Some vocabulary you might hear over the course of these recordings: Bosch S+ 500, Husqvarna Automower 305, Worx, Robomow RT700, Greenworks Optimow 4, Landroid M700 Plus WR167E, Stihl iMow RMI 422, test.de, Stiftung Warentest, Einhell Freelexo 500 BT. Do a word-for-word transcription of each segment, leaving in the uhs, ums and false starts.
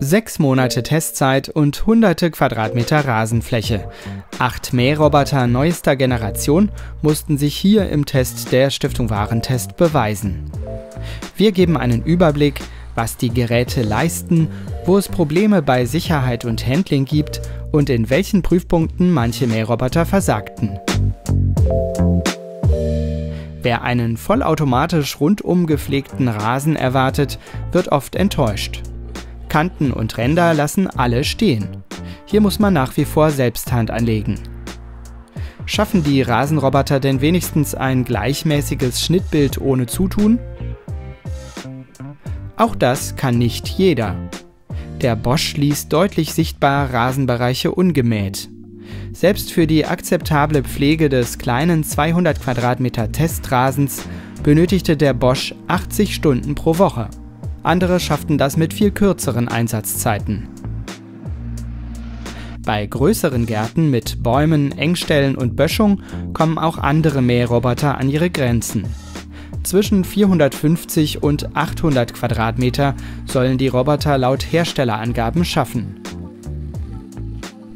sechs Monate Testzeit und hunderte Quadratmeter Rasenfläche. Acht Mähroboter neuester Generation mussten sich hier im Test der Stiftung Warentest beweisen. Wir geben einen Überblick, was die Geräte leisten, wo es Probleme bei Sicherheit und Handling gibt und in welchen Prüfpunkten manche Mähroboter versagten. Wer einen vollautomatisch rundum gepflegten Rasen erwartet, wird oft enttäuscht. Kanten und Ränder lassen alle stehen. Hier muss man nach wie vor selbst Hand anlegen. Schaffen die Rasenroboter denn wenigstens ein gleichmäßiges Schnittbild ohne Zutun? Auch das kann nicht jeder. Der Bosch ließ deutlich sichtbar Rasenbereiche ungemäht. Selbst für die akzeptable Pflege des kleinen zweihundert Quadratmeter Testrasens benötigte der Bosch achtzig Stunden pro Woche. Andere schafften das mit viel kürzeren Einsatzzeiten. Bei größeren Gärten mit Bäumen, Engstellen und Böschung kommen auch andere Mähroboter an ihre Grenzen. Zwischen vierhundertfünfzig und achthundert Quadratmeter sollen die Roboter laut Herstellerangaben schaffen.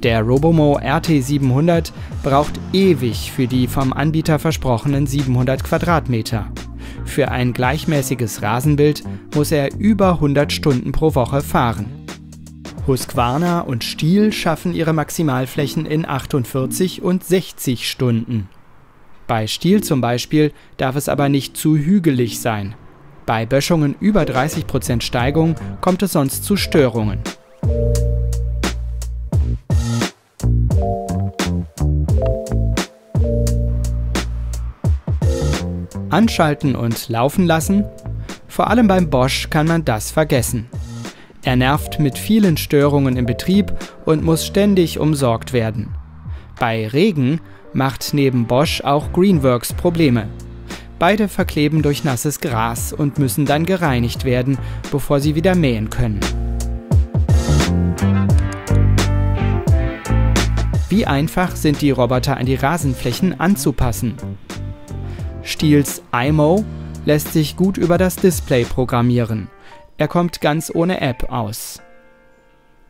Der Robomow R T siebenhundert braucht ewig für die vom Anbieter versprochenen siebenhundert Quadratmeter. Für ein gleichmäßiges Rasenbild muss er über hundert Stunden pro Woche fahren. Husqvarna und Stihl schaffen ihre Maximalflächen in achtundvierzig und sechzig Stunden. Bei Stihl zum Beispiel darf es aber nicht zu hügelig sein. Bei Böschungen über dreißig Prozent Steigung kommt es sonst zu Störungen. Anschalten und laufen lassen? Vor allem beim Bosch kann man das vergessen. Er nervt mit vielen Störungen im Betrieb und muss ständig umsorgt werden. Bei Regen macht neben Bosch auch Greenworks Probleme. Beide verkleben durch nasses Gras und müssen dann gereinigt werden, bevor sie wieder mähen können. Wie einfach sind die Roboter an die Rasenflächen anzupassen? Stihls iMow lässt sich gut über das Display programmieren. Er kommt ganz ohne App aus.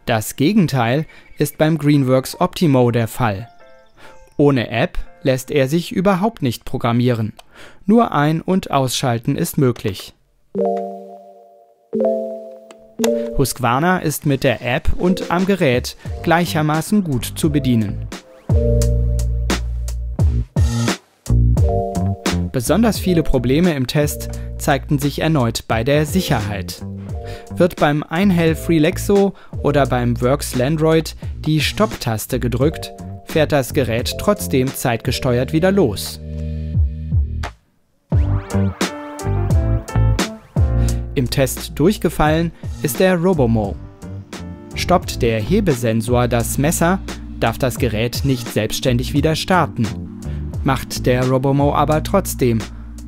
Das Gegenteil ist beim Greenworks Optimow der Fall. Ohne App lässt er sich überhaupt nicht programmieren. Nur ein- und ausschalten ist möglich. Husqvarna ist mit der App und am Gerät gleichermaßen gut zu bedienen. Besonders viele Probleme im Test zeigten sich erneut bei der Sicherheit. Wird beim Einhell Freelexo oder beim Worx Landroid die Stopp-Taste gedrückt, fährt das Gerät trotzdem zeitgesteuert wieder los. Im Test durchgefallen ist der Robomow. Stoppt der Hebesensor das Messer, darf das Gerät nicht selbstständig wieder starten. Macht der Robomow aber trotzdem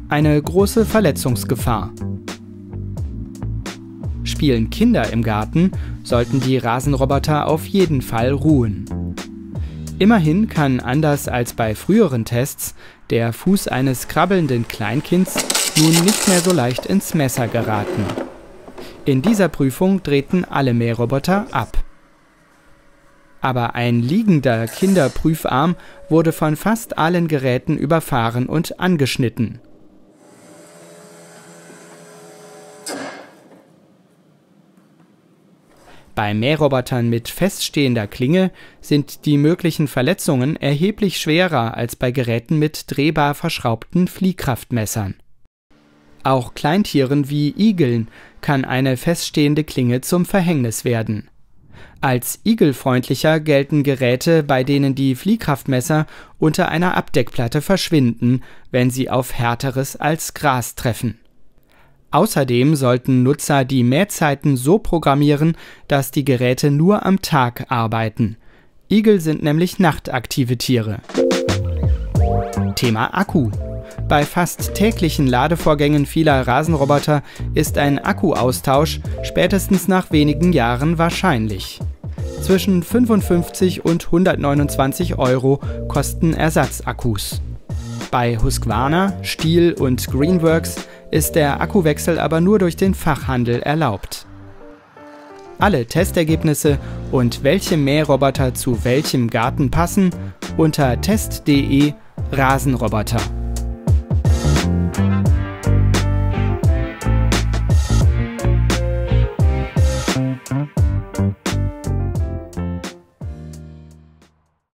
eine große Verletzungsgefahr. Spielen Kinder im Garten, sollten die Rasenroboter auf jeden Fall ruhen. Immerhin kann, anders als bei früheren Tests, der Fuß eines krabbelnden Kleinkinds nun nicht mehr so leicht ins Messer geraten. In dieser Prüfung drehten alle Mähroboter ab. Aber ein liegender Kinderprüfarm wurde von fast allen Geräten überfahren und angeschnitten. Bei Mährobotern mit feststehender Klinge sind die möglichen Verletzungen erheblich schwerer als bei Geräten mit drehbar verschraubten Fliehkraftmessern. Auch Kleintieren wie Igeln kann eine feststehende Klinge zum Verhängnis werden. Als igelfreundlicher gelten Geräte, bei denen die Fliehkraftmesser unter einer Abdeckplatte verschwinden, wenn sie auf Härteres als Gras treffen. Außerdem sollten Nutzer die Mähzeiten so programmieren, dass die Geräte nur am Tag arbeiten. Igel sind nämlich nachtaktive Tiere. Thema Akku. Bei fast täglichen Ladevorgängen vieler Rasenroboter ist ein Akkuaustausch spätestens nach wenigen Jahren wahrscheinlich. Zwischen fünfundfünfzig und hundertneunundzwanzig Euro kosten Ersatzakkus. Bei Husqvarna, Stihl und Greenworks ist der Akkuwechsel aber nur durch den Fachhandel erlaubt. alle Testergebnisse und welche Mähroboter zu welchem Garten passen unter test.de Rasenroboter.